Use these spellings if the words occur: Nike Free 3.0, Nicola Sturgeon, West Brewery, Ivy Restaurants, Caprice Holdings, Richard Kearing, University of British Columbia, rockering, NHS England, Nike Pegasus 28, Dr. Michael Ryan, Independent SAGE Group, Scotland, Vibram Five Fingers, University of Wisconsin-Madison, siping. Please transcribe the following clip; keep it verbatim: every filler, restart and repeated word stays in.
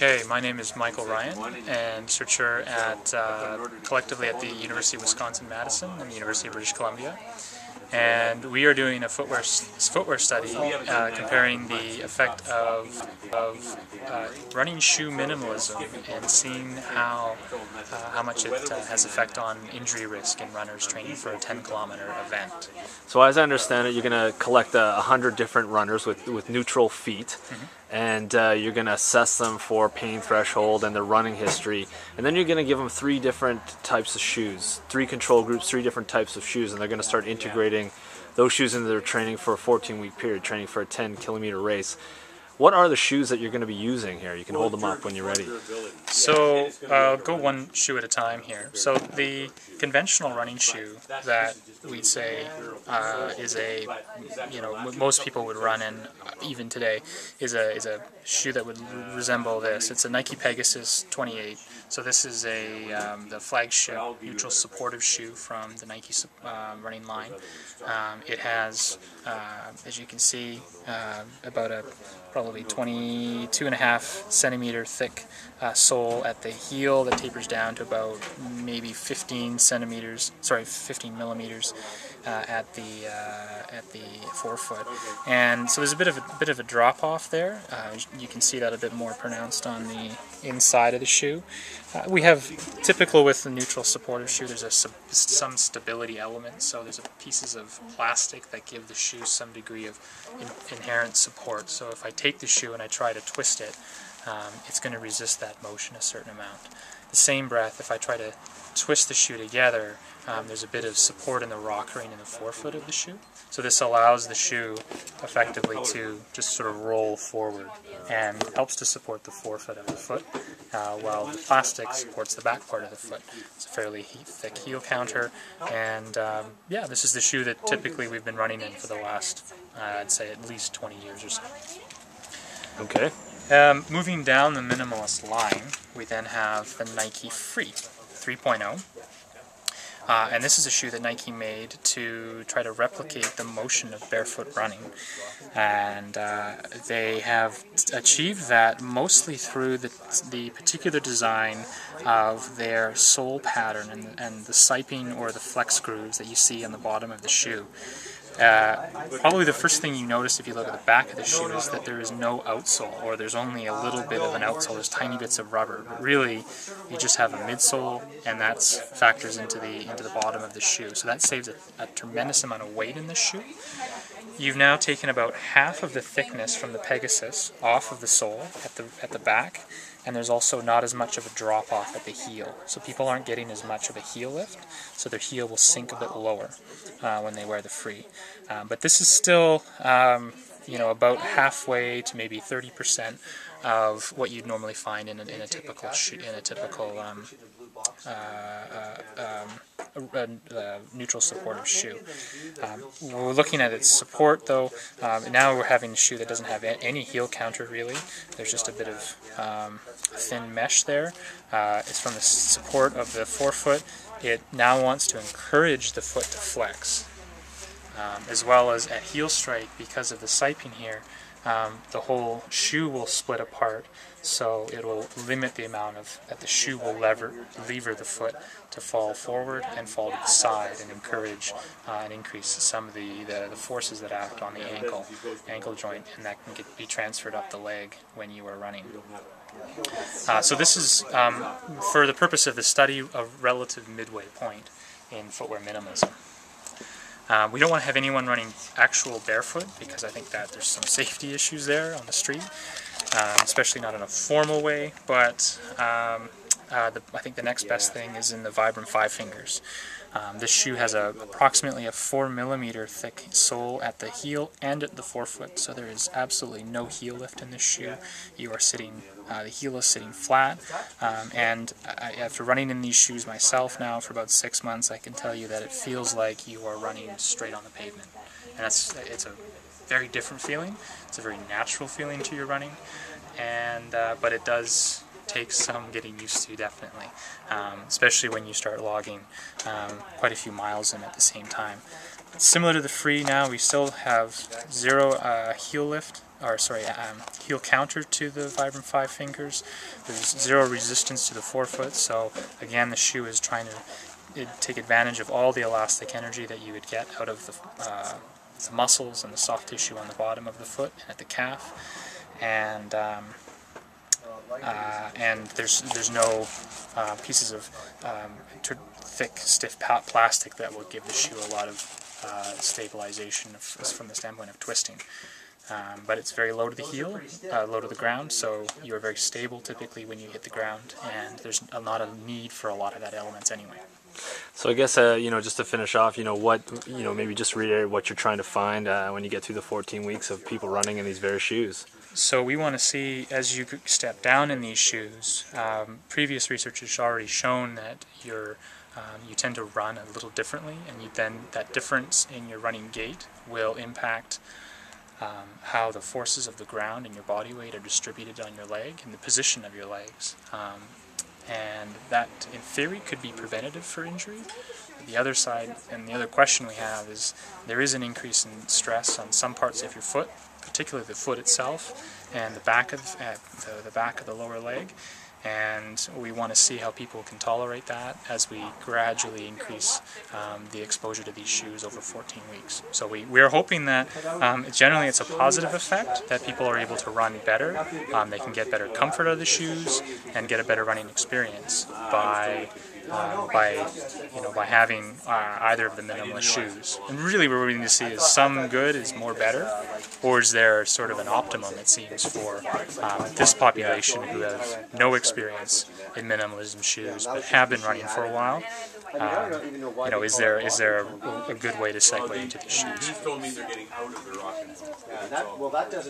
Okay, my name is Michael Ryan, and researcher at uh, collectively at the University of Wisconsin-Madison and the University of British Columbia. And we are doing a footwear footwear study uh, comparing the effect of, of uh, running shoe minimalism and seeing how uh, how much it uh, has effect on injury risk in runners training for a ten kilometer event. So as I understand it, you're going to collect a uh, hundred different runners with with neutral feet, mm-hmm. and uh, you're going to assess them for pain threshold and their running history, and then you're going to give them three different types of shoes, three control groups, three different types of shoes, and they're going to start integrating those shoes into their training for a fourteen week period, training for a ten kilometer race. What are the shoes that you're going to be using here? You can hold them up when you're ready. So uh, I'll go one shoe at a time here. So the conventional running shoe that we'd say uh, is a, you know, most people would run in, uh, even today, is a is a shoe that would resemble this. It's a Nike Pegasus twenty-eight. So this is a um, the flagship neutral supportive shoe from the Nike uh, running line. Um, it has, uh, as you can see, uh, about a probably twenty-two and a half centimeter thick uh, sole at the heel that tapers down to about maybe fifteen centimeters, sorry, fifteen millimeters uh, at the uh, at the forefoot. And so there's a bit of a bit of a drop off there. Uh, you can see that a bit more pronounced on the inside of the shoe. Uh, we have typical with the neutral supportive shoe. There's a sub, some stability element, so there's a pieces of plastic that give the shoe some degree of in, inherent support. So if I take the shoe and I try to twist it, um, it's going to resist that motion a certain amount. The same breath, if I try to twist the shoe together, um, there's a bit of support in the rockering in the forefoot of the shoe. So this allows the shoe effectively to just sort of roll forward and helps to support the forefoot of the foot, uh, while the plastic supports the back part of the foot. It's a fairly thick heel counter, and um, yeah, this is the shoe that typically we've been running in for the last, uh, I'd say, at least twenty years or so. Okay. Um, moving down the minimalist line, we then have the Nike Free three point oh. Uh, and this is a shoe that Nike made to try to replicate the motion of barefoot running. And uh, they have achieved that mostly through the, the particular design of their sole pattern and, and the siping or the flex grooves that you see on the bottom of the shoe. Uh, probably the first thing you notice if you look at the back of the shoe is that there is no outsole, or there's only a little bit of an outsole. There's tiny bits of rubber, but really you just have a midsole, and that factors into the into the bottom of the shoe. So that saves a, a tremendous amount of weight in this shoe. You've now taken about half of the thickness from the Pegasus off of the sole at the at the back, and there's also not as much of a drop off at the heel. So people aren't getting as much of a heel lift, so their heel will sink a bit lower uh, when they wear the Free. Um, but this is still, um, you know, about halfway to maybe thirty percent of what you'd normally find in a, in a typical in a typical um, uh, uh, um, a, a, a neutral supportive shoe. Um, we're looking at its support, though. Um, now we're having a shoe that doesn't have any heel counter, really. There's just a bit of um, thin mesh there. Uh, it's from the support of the forefoot. It now wants to encourage the foot to flex. Um, as well as at heel strike, because of the siping here, um, the whole shoe will split apart, so it will limit the amount of that the shoe will lever lever the foot to fall forward and fall to the side, and encourage uh, and increase some of the, the the forces that act on the ankle ankle joint, and that can get, be transferred up the leg when you are running. Uh, so this is um, for the purpose of the study a relative midway point in footwear minimalism. Uh, we don't want to have anyone running actual barefoot, because I think that there's some safety issues there on the street, um, especially not in a formal way, but um, uh, the, I think the next best thing is in the Vibram Five Fingers. Um, this shoe has a, approximately a four millimeter thick sole at the heel and at the forefoot, so there is absolutely no heel lift in this shoe. You are sitting, uh, the heel is sitting flat, um, and I, after running in these shoes myself now for about six months, I can tell you that it feels like you are running straight on the pavement. And that's, it's a very different feeling. It's a very natural feeling to your running, and uh, but it does takes some getting used to, definitely, um, especially when you start logging um, quite a few miles in at the same time. Similar to the Free now, we still have zero uh, heel lift or sorry, um, heel counter to the Vibram Five Fingers. There's zero resistance to the forefoot, so again the shoe is trying to it, take advantage of all the elastic energy that you would get out of the, uh, the muscles and the soft tissue on the bottom of the foot and at the calf, and um, uh, and there's there's no uh, pieces of um, thick, stiff plastic that will give the shoe a lot of Uh, stabilization of, from the standpoint of twisting. Um, but it's very low to the heel, uh, low to the ground, so you are very stable typically when you hit the ground, and there's a lot of need for a lot of that elements anyway. So I guess, uh, you know, just to finish off, you know, what, you know, maybe just reiterate what you're trying to find uh, when you get through the fourteen weeks of people running in these various shoes. So we want to see, as you step down in these shoes, um, previous research has already shown that you're Um, you tend to run a little differently, and you then that difference in your running gait will impact um, how the forces of the ground and your body weight are distributed on your leg and the position of your legs. Um, and that, in theory, could be preventative for injury. The other side, and the other question we have is, there is an increase in stress on some parts of your foot, particularly the foot itself and the back of uh, the, the back of the lower leg. And we want to see how people can tolerate that as we gradually increase um, the exposure to these shoes over fourteen weeks. So we, we're hoping that um, generally it's a positive effect, that people are able to run better, um, they can get better comfort out of the shoes and get a better running experience by Uh, by, you know, by having uh, either of the minimalist shoes. And really what we need to see is some good is more better, or is there sort of an optimum, it seems, for um, this population who have no experience in minimalism shoes but have been running for a while. Um, you know, is there is there a, a good way to segue into these shoes?